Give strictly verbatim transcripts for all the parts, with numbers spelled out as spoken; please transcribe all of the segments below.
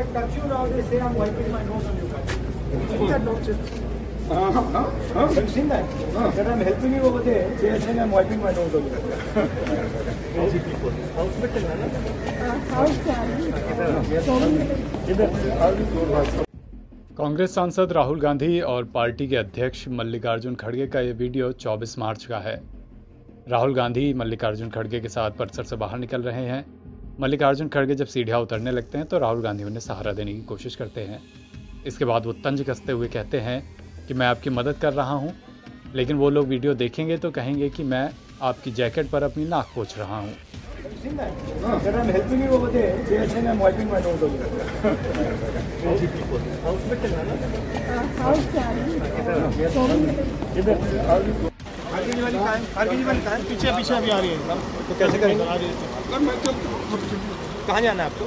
But Dakshu now they say I'm wiping my nose on your country. Isn't that nonsense? Huh? Huh? Huh? You've seen that? Huh? That I'm helping you over there. They are saying I'm wiping my nose on you. Crazy people. Hospital, है ना? Hospital. इधर आलू जोर वाला। कांग्रेस सांसद राहुल गांधी और party के अध्यक्ष मल्लिकार्जुन खड़गे का ये वीडियो चौबीस मार्च का है। राहुल गांधी मल्लिकार्जुन खड़गे के साथ परिसर से बाहर निकल रहे हैं। मल्लिकार्जुन खड़गे जब सीढ़ियां उतरने लगते हैं तो राहुल गांधी उन्हें सहारा देने की कोशिश करते हैं। इसके बाद वो तंज कसते हुए कहते हैं कि मैं आपकी मदद कर रहा हूँ, लेकिन वो लोग वीडियो देखेंगे तो कहेंगे कि मैं आपकी जैकेट पर अपनी नाक पोंछ रहा हूँ। पीछे पीछे अभी आ रही है, तो कैसे करेंगे? कहाँ जाना है आपको?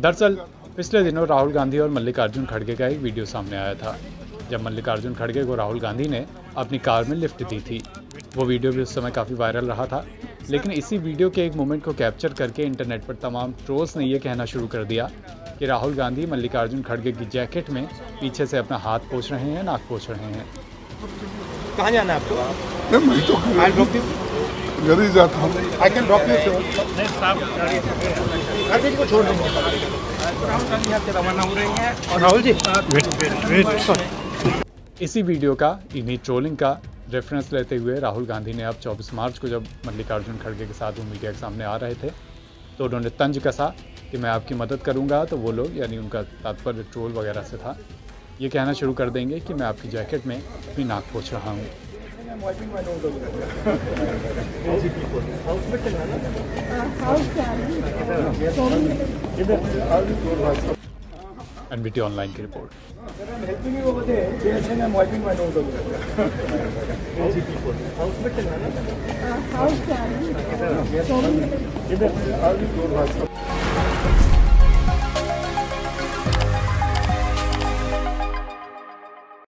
दरअसल पिछले दिनों राहुल गांधी और मल्लिकार्जुन खड़गे का एक वीडियो सामने आया था, जब मल्लिकार्जुन खड़गे को राहुल गांधी ने अपनी कार में लिफ्ट दी थी। वो वीडियो भी उस समय काफ़ी वायरल रहा था, लेकिन इसी वीडियो के एक मोमेंट को कैप्चर करके इंटरनेट पर तमाम ट्रोल्स ने यह कहना शुरू कर दिया कि राहुल गांधी मल्लिकार्जुन खड़गे की जैकेट में पीछे से अपना हाथ पोंछ रहे हैं, नाक पोंछ रहे हैं। कहाँ जाना है आपको? इसी वीडियो का, इन्हीं ट्रोलिंग का रेफरेंस लेते हुए राहुल गांधी ने अब चौबीस मार्च को जब मल्लिकार्जुन खड़गे के साथ वो मीडिया के सामने आ रहे थे तो उन्होंने तंज कसा कि मैं आपकी मदद करूंगा, तो वो लोग, यानी उनका तात्पर्य ट्रोल वगैरह से था, ये कहना शुरू कर देंगे कि मैं आपकी जैकेट में भी नाक पोंछ रहा हूँ। एनबीटी ऑनलाइन की रिपोर्ट।